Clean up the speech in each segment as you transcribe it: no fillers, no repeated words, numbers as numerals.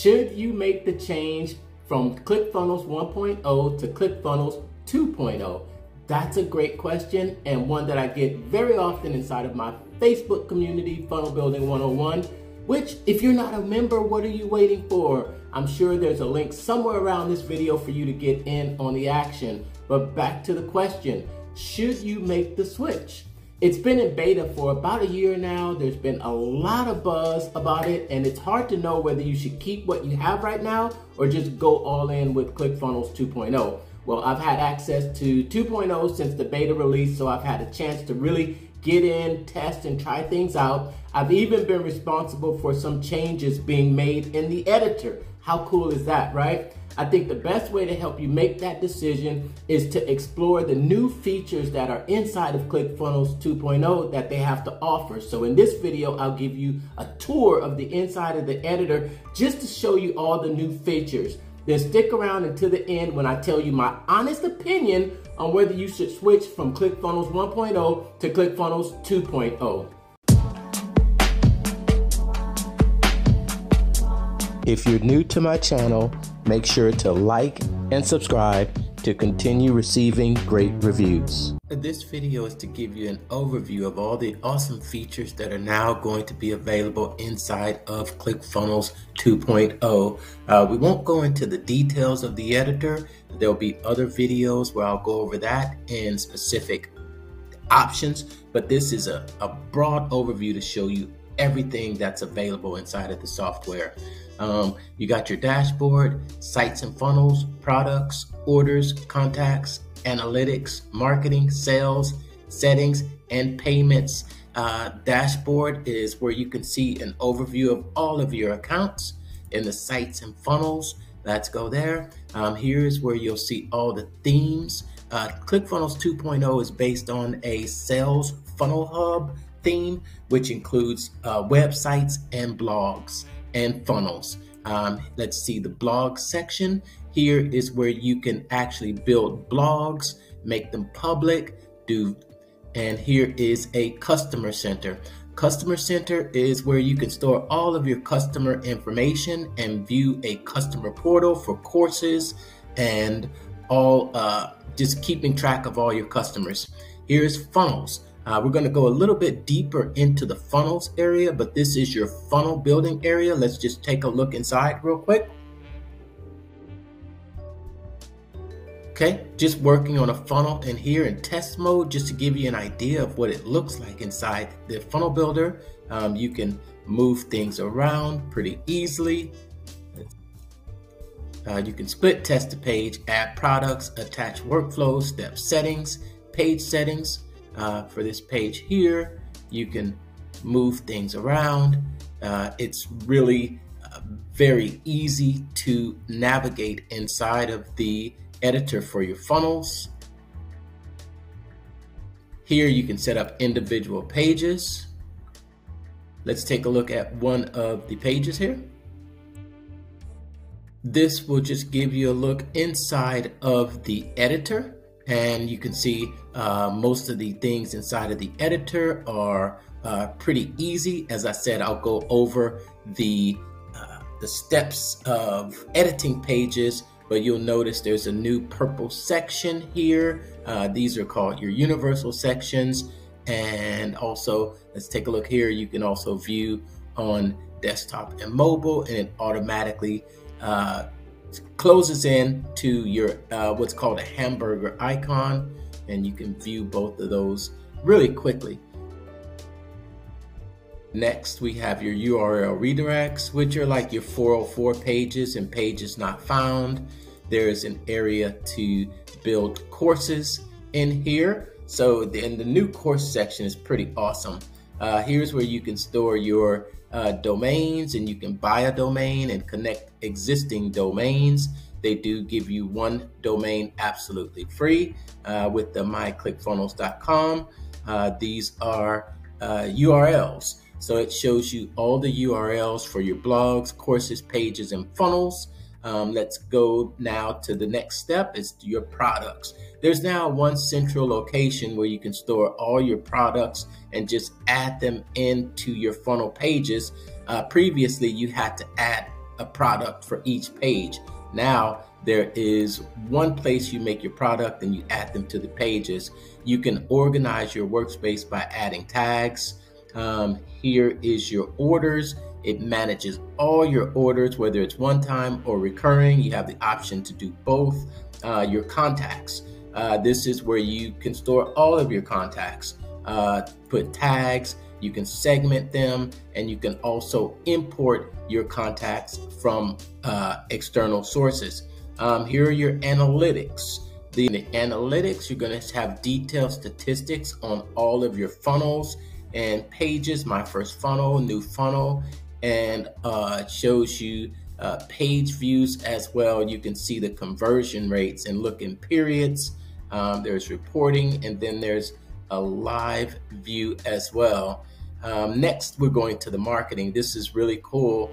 should you make the change from ClickFunnels 1.0 to ClickFunnels 2.0? That's a great question, and one that I get very often inside of my Facebook community, Funnel Building 101, which, if you're not a member, what are you waiting for? I'm sure there's a link somewhere around this video for you to get in on the action. But back to the question, should you make the switch? It's been in beta for about a year now. There's been a lot of buzz about it, and it's hard to know whether you should keep what you have right now or just go all in with ClickFunnels 2.0. Well, I've had access to 2.0 since the beta release, so I've had a chance to really get in, test, and try things out. I've even been responsible for some changes being made in the editor. How cool is that, right? I think the best way to help you make that decision is to explore the new features that are inside of ClickFunnels 2.0 that they have to offer. So in this video, I'll give you a tour of the inside of the editor just to show you all the new features. Then stick around until the end when I tell you my honest opinion on whether you should switch from ClickFunnels 1.0 to ClickFunnels 2.0. If you're new to my channel, make sure to like and subscribe to continue receiving great reviews. This video is to give you an overview of all the awesome features that are now going to be available inside of ClickFunnels 2.0. We won't go into the details of the editor. There'll be other videos where I'll go over that and specific options, but this is a broad overview to show you everything that's available inside of the software. You got your dashboard, sites and funnels, products, orders, contacts, analytics, marketing, sales, settings, and payments. Dashboard is where you can see an overview of all of your accounts in the sites and funnels. Let's go there. Here is where you'll see all the themes. ClickFunnels 2.0 is based on a sales funnel hub theme, which includes websites and blogs and funnels. Let's see the blog section. Here is where you can actually build blogs, make them public, and here is a customer center. Customer center is where you can store all of your customer information and view a customer portal for courses and all, just keeping track of all your customers. Here's funnels. We're going to go a little bit deeper into the funnels area, but this is your funnel building area. Let's just take a look inside real quick. Okay, just working on a funnel in here in test mode just to give you an idea of what it looks like inside the funnel builder. You can move things around pretty easily. You can split test the page, add products, attach workflows, step settings, page settings. For this page here, you can move things around. It's really very easy to navigate inside of the editor for your funnels. Here you can set up individual pages. Let's take a look at one of the pages here. This will just give you a look inside of the editor, and you can see most of the things inside of the editor are pretty easy. As I said, I'll go over the steps of editing pages, but you'll notice there's a new purple section here. These are called your universal sections. And also, let's take a look here. You can also view on desktop and mobile, and it automatically closes in to your what's called a hamburger icon. And you can view both of those really quickly. Next, we have your URL redirects, which are like your 404 pages and pages not found. There is an area to build courses in here. So in the new course section is pretty awesome. Here's where you can store your domains, and you can buy a domain and connect existing domains. They do give you one domain absolutely free with the myclickfunnels.com. These are URLs. So it shows you all the URLs for your blogs, courses, pages, and funnels. Let's go now to the next step, is your products. There's now one central location where you can store all your products and just add them into your funnel pages. Previously, you had to add a product for each page. Now there is one place you make your product and you add them to the pages. You can organize your workspace by adding tags. Here is your orders. It manages all your orders, whether it's one time or recurring. You have the option to do both. Your contacts. This is where you can store all of your contacts, put tags, you can segment them, and you can also import your contacts from external sources. Here are your analytics. The analytics, you're going to have detailed statistics on all of your funnels and pages. My first funnel, new funnel, and it shows you page views as well. You can see the conversion rates and look in periods. There's reporting, and then there's a live view as well. Next, we're going to the marketing. This is really cool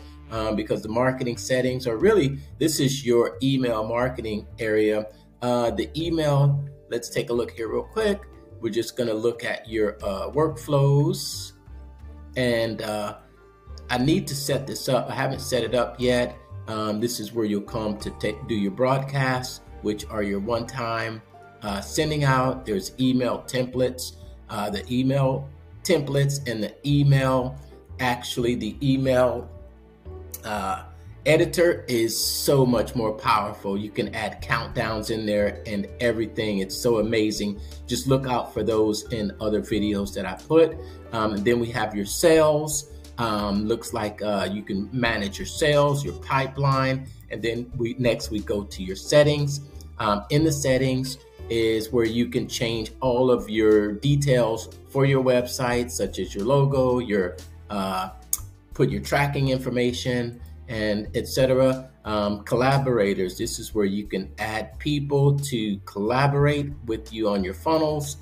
because the marketing settings are really, this is your email marketing area. The email, let's take a look here real quick. We're just gonna look at your workflows, and I need to set this up. I haven't set it up yet. This is where you'll come to do your broadcasts, which are your one-time sending out. There's email templates, the email templates, and the email, actually the email editor is so much more powerful. You can add countdowns in there and everything. It's so amazing. Just look out for those in other videos that I put. And then we have your sales. Looks like you can manage your sales, your pipeline, and then next we go to your settings. In the settings is where you can change all of your details for your website, such as your logo, your put your tracking information, and etc. Collaborators, this is where you can add people to collaborate with you on your funnels.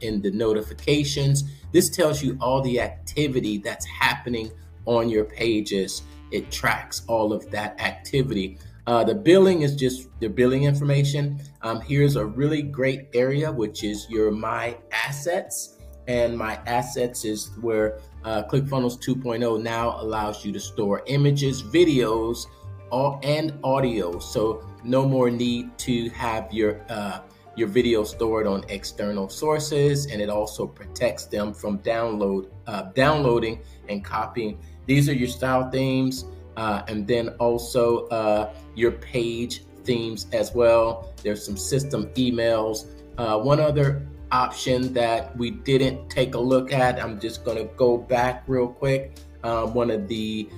In the notifications, this tells you all the activity that's happening on your pages. It tracks all of that activity. The billing is just the billing information. Here's a really great area, which is your My Assets. And My Assets is where ClickFunnels 2.0 now allows you to store images, videos, and audio. So no more need to have your video stored on external sources, and it also protects them from downloading and copying. These are your style themes, and then also your page themes as well. There's some system emails. One other option that we didn't take a look at, I'm just gonna go back real quick. One of the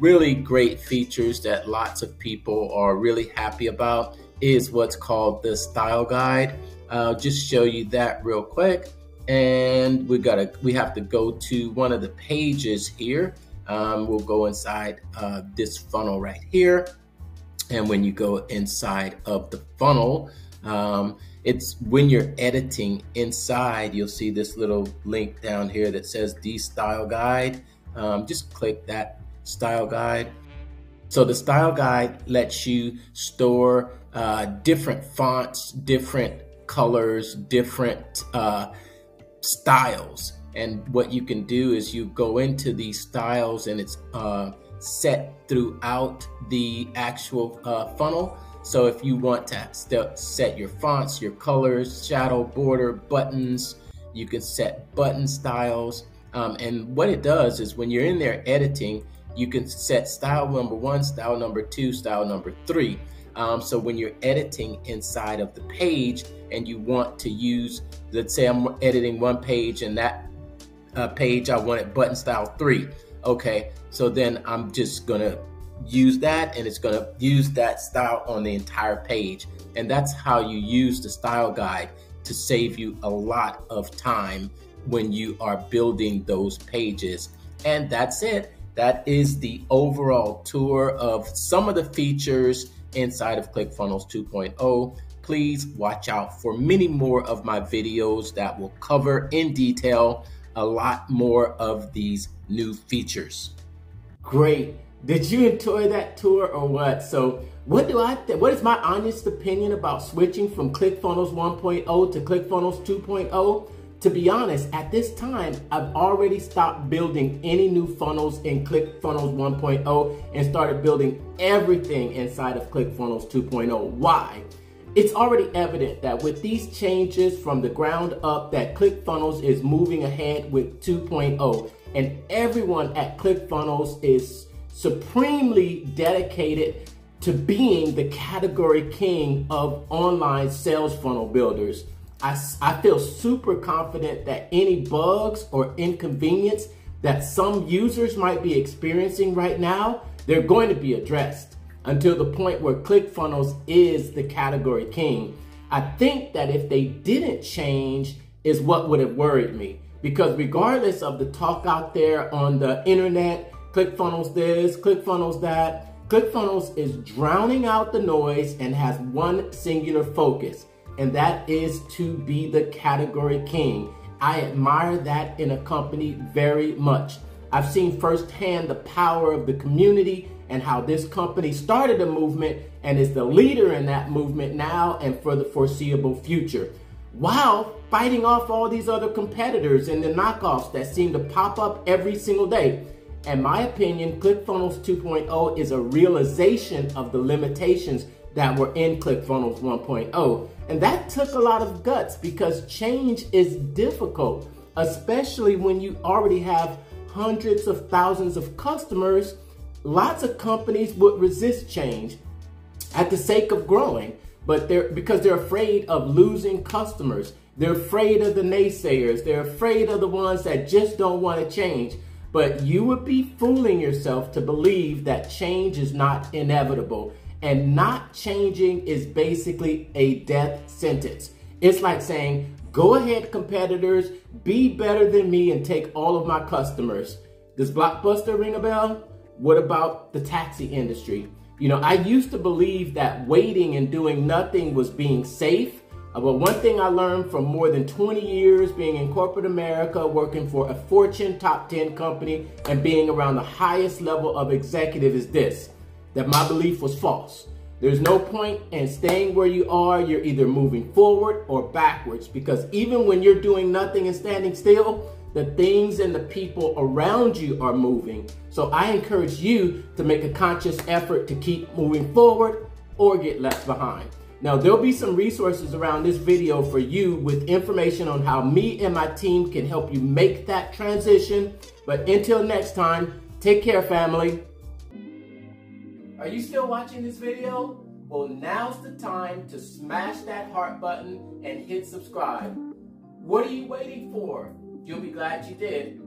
really great features that lots of people are really happy about is what's called the style guide. I'll just show you that real quick, and we have to go to one of the pages here. We'll go inside this funnel right here, and when you go inside of the funnel, it's when you're editing inside, you'll see this little link down here that says the style guide. Just click that style guide. So the style guide lets you store different fonts, different colors, different styles. And what you can do is you go into these styles, and it's set throughout the actual funnel. So if you want to set your fonts, your colors, shadow, border, buttons, you can set button styles. And what it does is when you're in there editing, you can set style number one, style number two, style number three. So when you're editing inside of the page and you want to use, let's say I'm editing one page, and that page I wanted button style 3. Okay, so then I'm just gonna use that, and it's gonna use that style on the entire page. And that's how you use the style guide to save you a lot of time when you are building those pages. And that's it. That is the overall tour of some of the features inside of ClickFunnels 2.0. Please watch out for many more of my videos that will cover in detail a lot more of these new features. Great. Did you enjoy that tour or what? So what is my honest opinion about switching from ClickFunnels 1.0 to ClickFunnels 2.0? to be honest, at this time, I've already stopped building any new funnels in ClickFunnels 1.0 and started building everything inside of ClickFunnels 2.0. Why? It's already evident that with these changes from the ground up that ClickFunnels is moving ahead with 2.0, and everyone at ClickFunnels is supremely dedicated to being the category king of online sales funnel builders. I feel super confident that any bugs or inconvenience that some users might be experiencing right now, they're going to be addressed, until the point where ClickFunnels is the category king. I think that if they didn't change is what would have worried me, because regardless of the talk out there on the internet, ClickFunnels this, ClickFunnels that, ClickFunnels is drowning out the noise and has one singular focus, and that is to be the category king. I admire that in a company very much. I've seen firsthand the power of the community and how this company started a movement and is the leader in that movement now and for the foreseeable future, while fighting off all these other competitors and the knockoffs that seem to pop up every single day. In my opinion, ClickFunnels 2.0 is a realization of the limitations that were in ClickFunnels 1.0. And that took a lot of guts, because change is difficult, especially when you already have hundreds of thousands of customers. Lots of companies would resist change at the sake of growing, but because they're afraid of losing customers. They're afraid of the naysayers. They're afraid of the ones that just don't want to change. But you would be fooling yourself to believe that change is not inevitable, and not changing is basically a death sentence. It's like saying, go ahead, competitors, be better than me and take all of my customers. Does Blockbuster ring a bell? What about the taxi industry? You know, I used to believe that waiting and doing nothing was being safe. But one thing I learned from more than 20 years being in corporate America, working for a Fortune top 10 company and being around the highest level of executive is this, that my belief was false. There's no point in staying where you are. You're either moving forward or backwards, because even when you're doing nothing and standing still, the things and the people around you are moving. So I encourage you to make a conscious effort to keep moving forward or get left behind. Now, there'll be some resources around this video for you with information on how me and my team can help you make that transition. But until next time, take care, family. Are you still watching this video? Well, now's the time to smash that heart button and hit subscribe. What are you waiting for? You'll be glad you did.